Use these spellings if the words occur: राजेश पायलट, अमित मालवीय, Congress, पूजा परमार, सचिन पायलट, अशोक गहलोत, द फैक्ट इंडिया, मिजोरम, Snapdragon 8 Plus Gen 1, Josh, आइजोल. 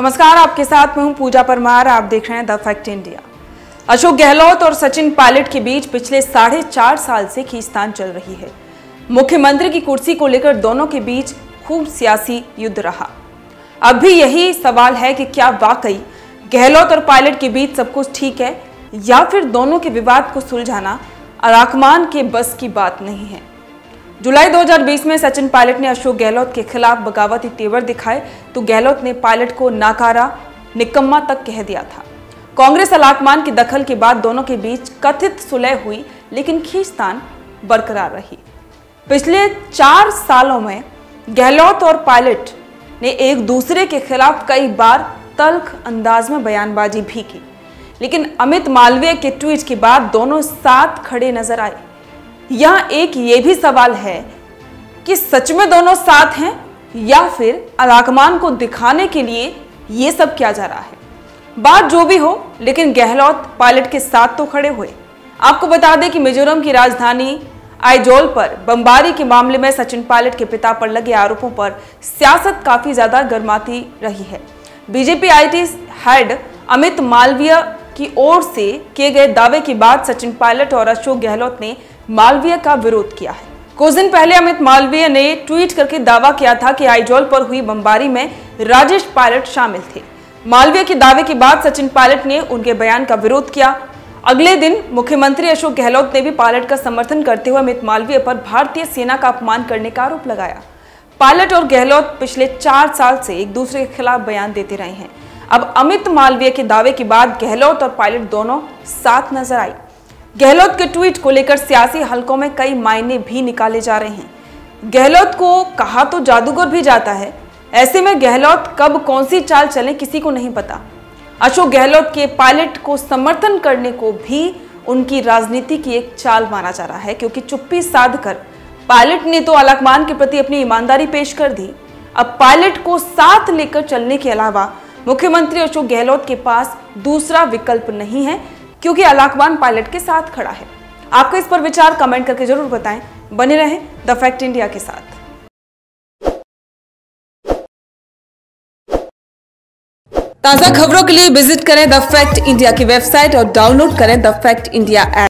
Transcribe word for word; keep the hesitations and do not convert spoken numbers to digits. नमस्कार, आपके साथ मैं हूं पूजा परमार। आप देख रहे हैं द फैक्ट इंडिया। अशोक गहलोत और सचिन पायलट के बीच पिछले साढ़े चार साल से खींचतान चल रही है। मुख्यमंत्री की कुर्सी को लेकर दोनों के बीच खूब सियासी युद्ध रहा। अब भी यही सवाल है कि क्या वाकई गहलोत और पायलट के बीच सब कुछ ठीक है या फिर दोनों के विवाद को सुलझाना आरकमान के बस की बात नहीं है। जुलाई दो हज़ार बीस में सचिन पायलट ने अशोक गहलोत के खिलाफ बगावती तेवर दिखाए तो गहलोत ने पायलट को नाकारा, निकम्मा तक कह दिया था। कांग्रेस आलाकमान की दखल के बाद दोनों के बीच कथित सुलह हुई, लेकिन खींचतान बरकरार रही। पिछले चार सालों में गहलोत और पायलट ने एक दूसरे के खिलाफ कई बार तल्ख अंदाज में बयानबाजी भी की, लेकिन अमित मालवीय के ट्वीट के बाद दोनों साथ खड़े नजर आए। यहाँ एक ये भी सवाल है कि सच में दोनों साथ हैं या फिर आलाकमान को दिखाने के लिए ये सब किया जा रहा है। बात जो भी हो, लेकिन गहलोत पायलट के साथ तो खड़े हुए। आपको बता दें कि मिजोरम की राजधानी आइजोल पर बमबारी के मामले में सचिन पायलट के पिता पर लगे आरोपों पर सियासत काफ़ी ज़्यादा गर्माती रही है। BJP IT head अमित मालवीय की ओर से किए गए दावे के बाद सचिन पायलट और अशोक गहलोत ने मालवीय का विरोध किया है। कुछ दिन पहले अमित मालवीय ने ट्वीट करके दावा किया था कि आइजोल पर हुई बमबारी में राजेश पायलट शामिल थे। मालवीय के दावे के बाद सचिन पायलट ने उनके बयान का विरोध किया। अगले दिन मुख्यमंत्री अशोक गहलोत ने भी पायलट का समर्थन करते हुए अमित मालवीय पर भारतीय सेना का अपमान करने का आरोप लगाया। पायलट और गहलोत पिछले चार साल से एक दूसरे के खिलाफ बयान देते रहे हैं। अब अमित मालवीय के दावे के बाद गहलोत और पायलट दोनों साथ नजर आए। गहलोत के ट्वीट को लेकर सियासी हलकों में कई मायने भी निकाले जा रहे हैं। गहलोत को कहा तो जादूगर भी जाता है। ऐसे में गहलोत कब कौन सी चाल चले किसी को नहीं पता। अशोक गहलोत के पायलट को समर्थन करने को भी उनकी राजनीति की एक चाल माना जा रहा है, क्योंकि चुप्पी साधकर पायलट ने तो आलाकमान के प्रति अपनी ईमानदारी पेश कर दी। अब पायलट को साथ लेकर चलने के अलावा मुख्यमंत्री अशोक गहलोत के पास दूसरा विकल्प नहीं है, क्योंकि आलाकमान पायलट के साथ खड़ा है। आपका इस पर विचार कमेंट करके जरूर बताएं। बने रहें द फैक्ट इंडिया के साथ। ताज़ा खबरों के लिए विजिट करें द फैक्ट इंडिया की वेबसाइट और डाउनलोड करें द फैक्ट इंडिया ऐप।